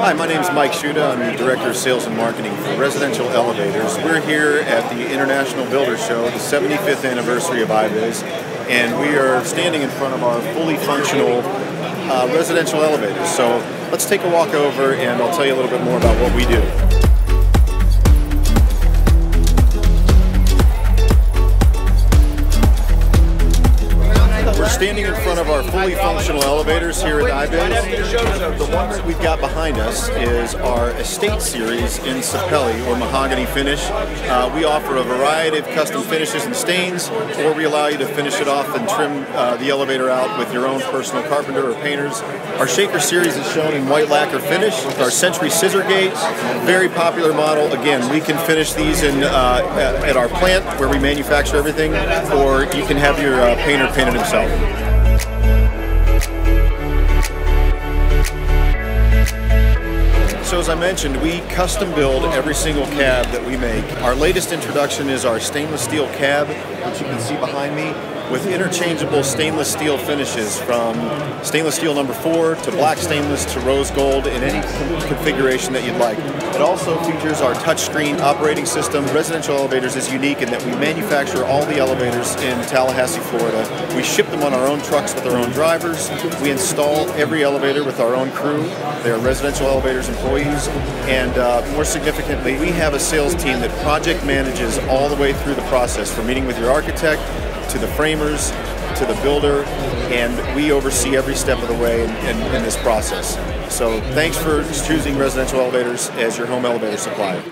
Hi, my name is Mike Schuda. I'm the Director of Sales and Marketing for Residential Elevators. We're here at the International Builders Show, the 75th anniversary of IBIS, and we are standing in front of our fully functional residential elevators. So let's take a walk over and I'll tell you a little bit more about what we do. Standing in front of our fully functional elevators here at IBIS. The ones that we've got behind us is our Estate Series in Sapelli, or mahogany finish. We offer a variety of custom finishes and stains, or we allow you to finish it off and trim the elevator out with your own personal carpenter or painters. Our Shaker Series is shown in white lacquer finish with our Century Scissor Gates, very popular model. Again, we can finish these in at our plant where we manufacture everything, or you can have your painter paint it himself. So as I mentioned, we custom build every single cab that we make. Our latest introduction is our stainless steel cab, which you can see behind me, with interchangeable stainless steel finishes from stainless steel #4 to black stainless to rose gold in any configuration that you'd like. It also features our touchscreen operating system. Residential Elevators is unique in that we manufacture all the elevators in Tallahassee, Florida. We ship them on our own trucks with our own drivers. We install every elevator with our own crew. They are Residential Elevators employees. And more significantly, we have a sales team that project manages all the way through the process, from meeting with your architect, to the framers, to the builder, and we oversee every step of the way in this process. So thanks for choosing Residential Elevators as your home elevator supplier.